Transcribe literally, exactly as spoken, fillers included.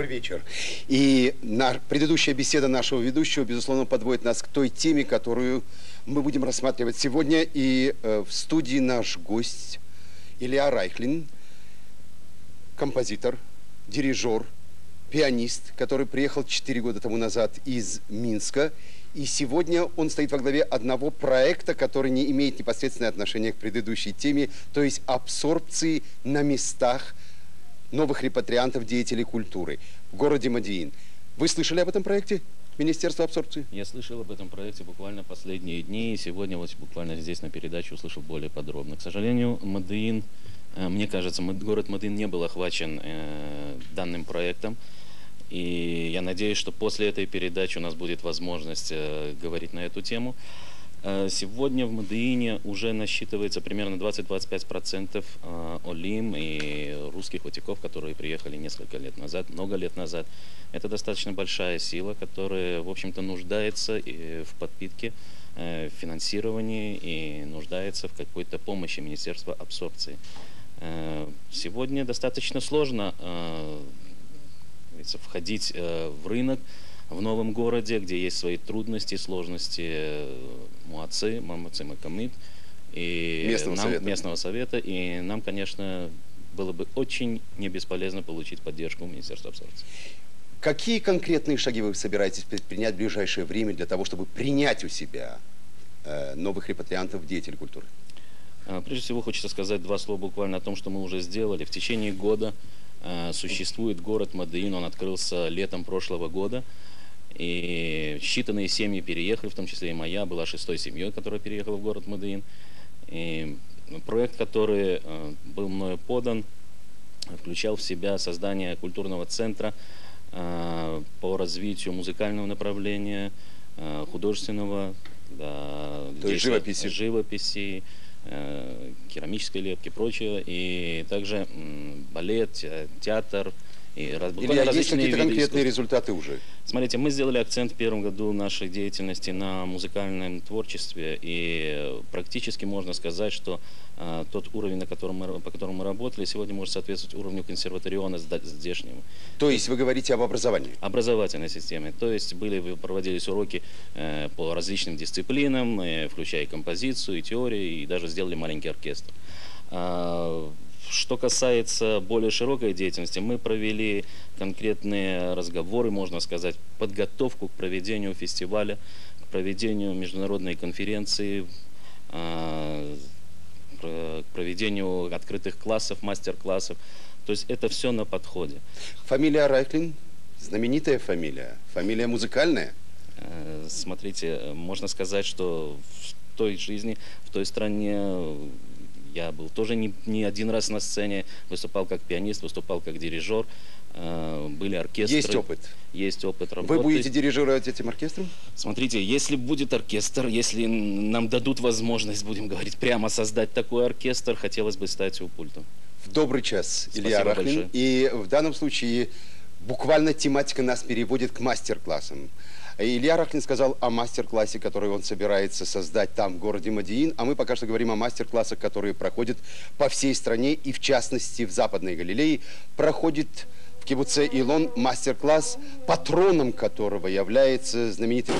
добрый вечер. И на... предыдущая беседа нашего ведущего, безусловно, подводит нас к той теме, которую мы будем рассматривать сегодня. И э, в студии наш гость Илья Райхлин, композитор, дирижер, пианист, который приехал четыре года тому назад из Минска. И сегодня он стоит во главе одного проекта, который не имеет непосредственного отношения к предыдущей теме, то есть абсорбции на местах новых репатриантов, деятелей культуры в городе Модиин. Вы слышали об этом проекте Министерства абсорбции? Я слышал об этом проекте буквально последние дни, и сегодня вот буквально здесь на передаче услышал более подробно. К сожалению, Модиин, мне кажется, город Модиин не был охвачен данным проектом. И я надеюсь, что после этой передачи у нас будет возможность э, говорить на эту тему. Э, сегодня в Модиине уже насчитывается примерно двадцать-двадцать пять процентов э, олим и русских утиков, которые приехали несколько лет назад, много лет назад. Это достаточно большая сила, которая, в общем-то, нуждается и в подпитке, э, в финансировании и нуждается в какой-то помощи Министерства абсорбции. Э, сегодня достаточно сложно... Э, входить э, в рынок в новом городе, где есть свои трудности, сложности э, муацы, мамацы, макамид, и местного, нам, совета. местного совета. И нам, конечно, было бы очень не бесполезно получить поддержку Министерства абсорбции. Какие конкретные шаги вы собираетесь предпринять в ближайшее время для того, чтобы принять у себя э, новых репатриантов, деятелей культуры? Э, прежде всего, хочется сказать два слова буквально о том, что мы уже сделали. В течение года существует город Модиин, он открылся летом прошлого года, и считанные семьи переехали, в том числе и моя, была шестой семьей, которая переехала в город Модиин. И проект, который был мною подан, включал в себя создание культурного центра по развитию музыкального направления, художественного, да, живописи, живописи керамической лепки и прочее, и также балет, театр. И раз... есть какие-то конкретные результаты уже? Смотрите, мы сделали акцент в первом году нашей деятельности на музыкальном творчестве, и практически можно сказать, что э, тот уровень, на котором мы, по которому мы работали, сегодня может соответствовать уровню консерваториона здешнего. То есть вы говорите об образовании? Образовательной системе. То есть были, проводились уроки э, по различным дисциплинам, э, включая и композицию, и теорию, и даже сделали маленький оркестр. Что касается более широкой деятельности, мы провели конкретные разговоры, можно сказать, подготовку к проведению фестиваля, к проведению международной конференции, к проведению открытых классов, мастер-классов. То есть это все на подходе. Фамилия Райхлин, знаменитая фамилия, фамилия музыкальная. Смотрите, можно сказать, что в той жизни, в той стране... Я был тоже не, не один раз на сцене, выступал как пианист, выступал как дирижер, э, были оркестры. Есть опыт? Есть опыт работы. Вы будете дирижировать этим оркестром? Смотрите, если будет оркестр, если нам дадут возможность, будем говорить, прямо создать такой оркестр, хотелось бы стать у пульта. В добрый час, Спасибо Илья Рахлин. Большое. И в данном случае буквально тематика нас переводит к мастер-классам. Илья Райхлин сказал о мастер-классе, который он собирается создать там, в городе Модиин. А мы пока что говорим о мастер-классах, которые проходят по всей стране. И в частности, в Западной Галилее проходит в кибуце Илон мастер-класс, патроном которого является знаменитый...